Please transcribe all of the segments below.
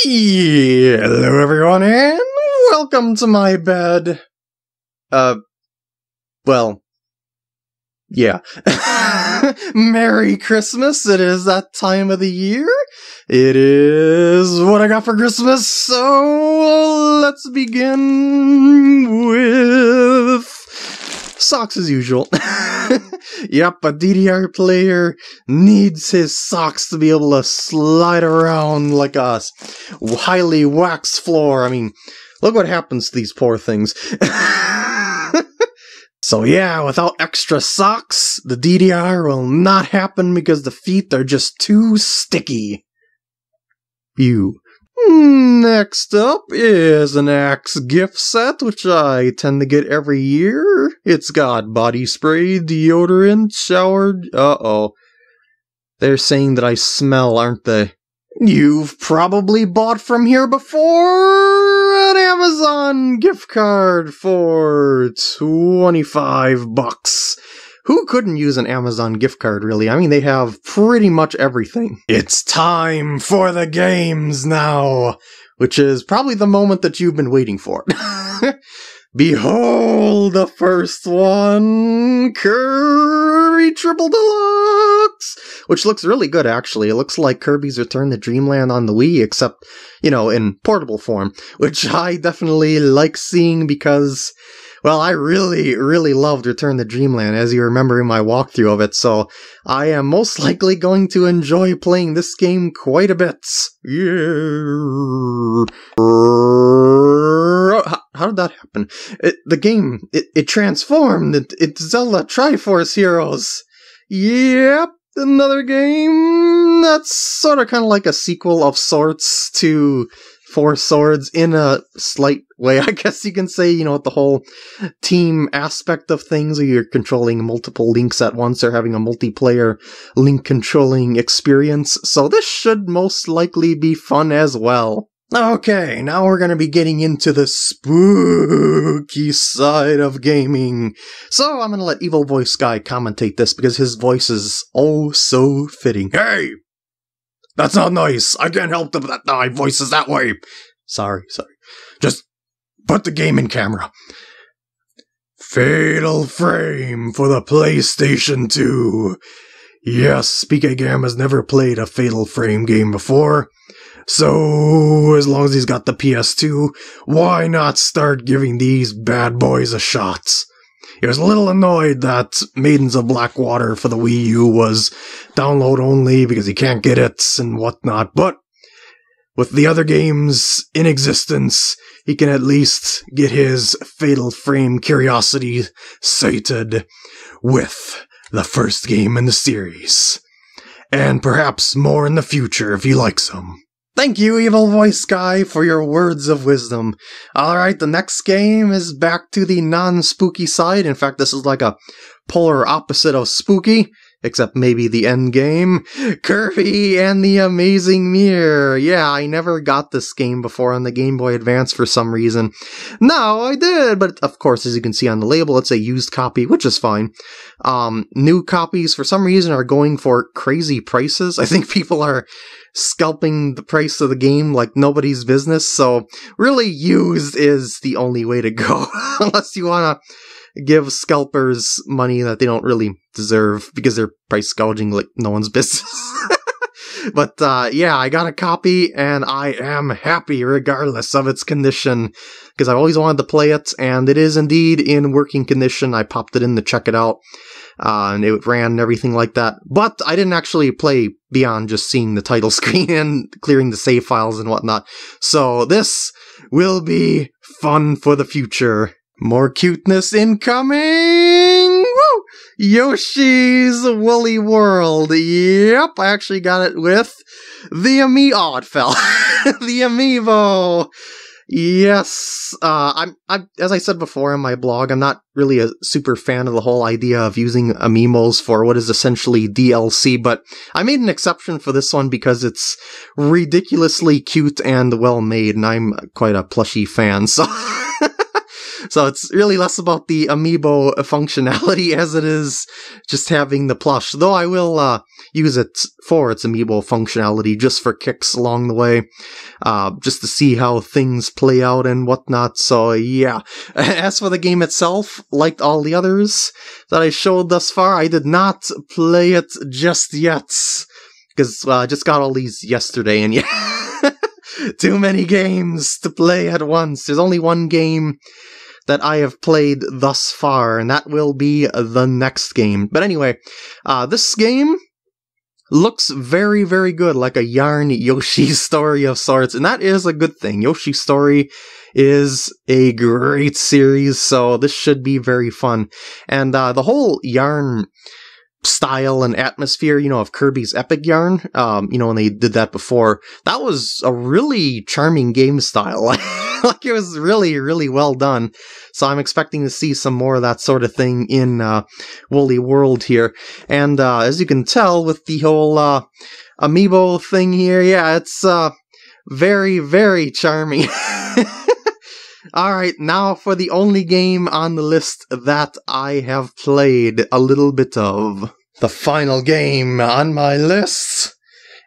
Hello everyone, and welcome to my bed. Well, yeah. Merry Christmas, it is that time of the year. It is what I got for Christmas, so let's begin with socks as usual. Yep, a DDR player needs his socks to be able to slide around like a highly waxed floor. I mean, look what happens to these poor things. So yeah, without extra socks, the DDR will not happen because the feet are just too sticky. Ew. Next up is an Axe gift set, which I tend to get every year. It's got body spray, deodorant, shower... Uh-oh. They're saying that I smell, aren't they? You've probably bought from here before an Amazon gift card for 25 bucks. Who couldn't use an Amazon gift card, really? I mean, they have pretty much everything. It's time for the games now, which is probably the moment that you've been waiting for. Behold the first one, Kirby Triple Deluxe, which looks really good, actually. It looks like Kirby's Return to Dreamland on the Wii, except, you know, in portable form, which I definitely like seeing because... Well, I really, really loved Return to Dreamland, as you remember in my walkthrough of it, so I am most likely going to enjoy playing this game quite a bit. Yeah. How did that happen? The game transformed. It's Zelda Triforce Heroes. Yep, another game that's sort of kind of like a sequel of sorts to... Four Swords in a slight way. I guess you can say, you know, the whole team aspect of things where you're controlling multiple links at once or having a multiplayer link controlling experience. So this should most likely be fun as well. Okay, now we're going to be getting into the spooky side of gaming. So I'm going to let Evil Voice Guy commentate this because his voice is oh so fitting. Hey! That's not nice. I can't help them that my voice is that way. Sorry. Just put the game in camera. Fatal Frame for the PlayStation 2. Yes, PkGam has never played a Fatal Frame game before. So, as long as he's got the PS2, why not start giving these bad boys a shot? He was a little annoyed that Maidens of Blackwater for the Wii U was download only because he can't get it and whatnot, but with the other games in existence, he can at least get his Fatal Frame curiosity sated with the first game in the series. And perhaps more in the future if he likes them. Thank you, Evil Voice Guy, for your words of wisdom. Alright, the next game is back to the non-spooky side. In fact, this is like a polar opposite of spooky, except maybe the end game. Kirby and the Amazing Mirror. Yeah, I never got this game before on the Game Boy Advance for some reason. No, I did, but of course, as you can see on the label, it's a used copy, which is fine. New copies, for some reason, are going for crazy prices. I think people are... scalping the price of the game like nobody's business, so really used is the only way to go, unless you want to give scalpers money that they don't really deserve because they're price gouging like no one's business. But yeah, I got a copy and I am happy regardless of its condition because I've always wanted to play it, and it is indeed in working condition. I popped it in to check it out. And it ran and everything like that. But I didn't actually play beyond just seeing the title screen and clearing the save files and whatnot. So this will be fun for the future. More cuteness incoming! Woo! Yoshi's Woolly World. Yep, I actually got it with the amiibo. Oh, it fell. The amiibo. Yes, I'm as I said before in my blog, I'm not really a super fan of the whole idea of using amiibos for what is essentially DLC, but I made an exception for this one because it's ridiculously cute and well made, and I'm quite a plushie fan, so... So it's really less about the amiibo functionality as it is just having the plush. Though I will use it for its amiibo functionality just for kicks along the way, just to see how things play out and whatnot. So yeah. As for the game itself, like all the others that I showed thus far, I did not play it just yet, because I just got all these yesterday, and yeah, too many games to play at once. There's only one game that I have played thus far, and that will be the next game. But anyway, this game looks very, very good, like a Yarn Yoshi story of sorts, and that is a good thing. Yoshi's Story is a great series, so this should be very fun. And the whole Yarn style and atmosphere, you know, of Kirby's Epic Yarn, you know, when they did that before, that was a really charming game style. Like, it was really, really well done. So I'm expecting to see some more of that sort of thing in Woolly World here. And as you can tell with the whole amiibo thing here, yeah, it's very, very charming. Alright, now for the only game on the list that I have played a little bit of. The final game on my list,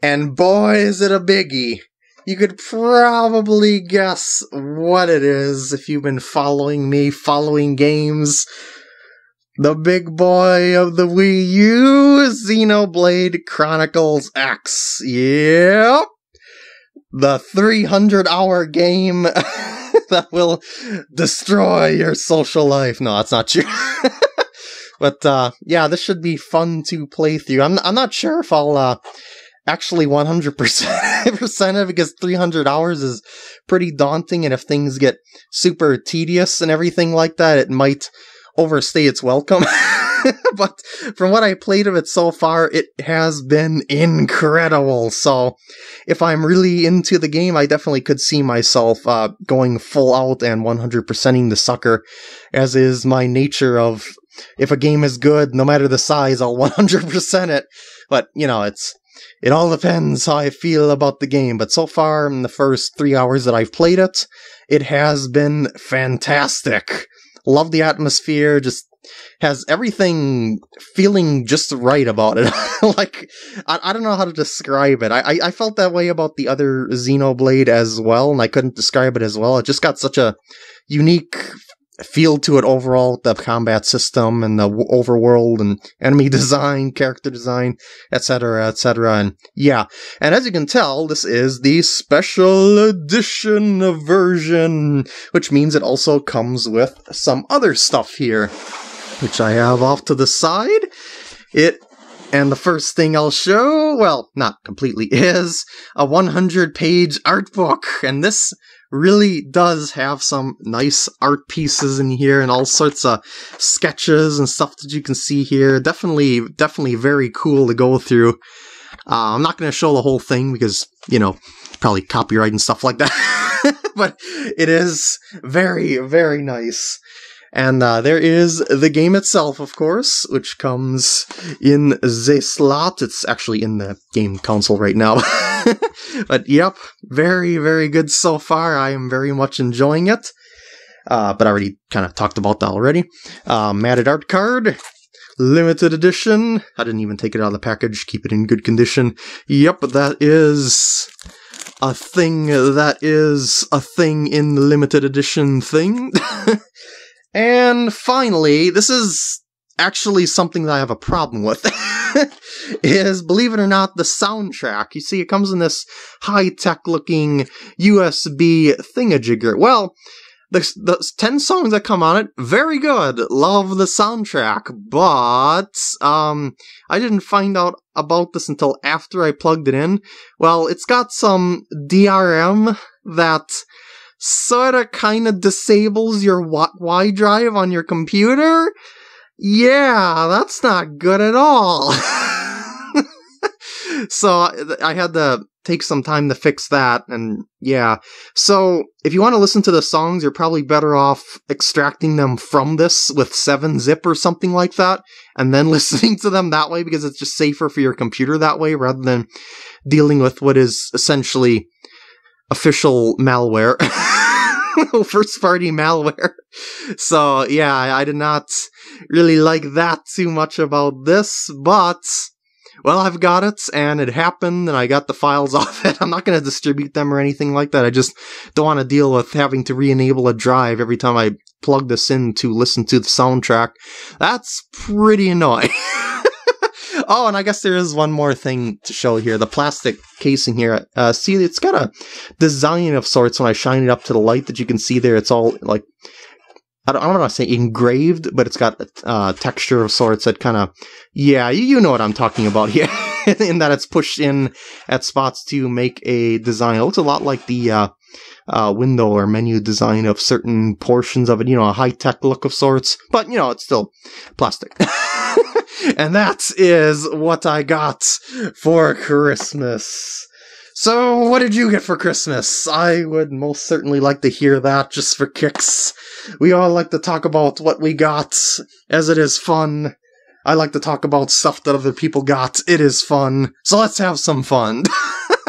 and boy is it a biggie. You could probably guess what it is if you've been following me, following games. The big boy of the Wii U, Xenoblade Chronicles X. Yep! The 300-hour game that will destroy your social life. No, that's not true. But, yeah, this should be fun to play through. I'm not sure if I'll actually 100% it, because 300 hours is pretty daunting, and if things get super tedious and everything like that, it might overstay its welcome. But from what I played of it so far, it has been incredible. So if I'm really into the game, I definitely could see myself going full out and 100%ing the sucker, as is my nature of, if a game is good, no matter the size, I'll 100% it. But, you know, it all depends how I feel about the game. But so far, in the first 3 hours that I've played it, it has been fantastic. Love the atmosphere, just has everything feeling just right about it. Like, I don't know how to describe it. I felt that way about the other Xenoblade as well, and I couldn't describe it as well. It just got such a unique feel to it overall, with the combat system and the overworld and enemy design, character design, etc., etc. And yeah, and as you can tell, this is the special edition version, which means it also comes with some other stuff here, which I have off to the side. And the first thing I'll show, well, not completely, is a 100-page art book, and this really does have some nice art pieces in here and all sorts of sketches and stuff that you can see here. Definitely very cool to go through. I'm not going to show the whole thing because, you know, probably copyright and stuff like that. But it is very, very nice. And there is the game itself, of course, which comes in the slot. It's actually in the game console right now. But yep, very, very good so far. I am very much enjoying it. But I already kind of talked about that already. Matted art card. Limited edition. I didn't even take it out of the package. Keep it in good condition. Yep, that is a thing. That is a thing in the limited edition thing. And finally, this is actually something that I have a problem with, is, believe it or not, the soundtrack. You see, it comes in this high-tech looking USB thingamajigger. Well, the 10 songs that come on it, very good. Love the soundtrack. But I didn't find out about this until after I plugged it in. Well, it's got some DRM that sorta kinda disables your Y drive on your computer? Yeah, that's not good at all. So I had to take some time to fix that, and yeah. So if you want to listen to the songs, you're probably better off extracting them from this with 7-zip or something like that, and then listening to them that way, because it's just safer for your computer that way, rather than dealing with what is essentially official malware. first party malware. So yeah, I did not really like that too much about this, but well, I've got it, and it happened, and I got the files off it. I'm not going to distribute them or anything like that. I just don't want to deal with having to re-enable a drive every time I plug this in to listen to the soundtrack. That's pretty annoying. Oh, and I guess there is one more thing to show here. The plastic casing here. See, it's got a design of sorts when I shine it up to the light that you can see there. It's all, like, I don't want to say engraved, but it's got texture of sorts that kind of, yeah, you know what I'm talking about here, in that it's pushed in at spots to make a design. It looks a lot like the window or menu design of certain portions of it, you know, a high-tech look of sorts, but, you know, it's still plastic. And that is what I got for Christmas. So, what did you get for Christmas? I would most certainly like to hear that, just for kicks. We all like to talk about what we got, as it is fun. I like to talk about stuff that other people got. It is fun. So let's have some fun.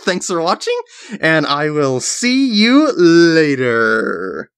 Thanks for watching, and I will see you later.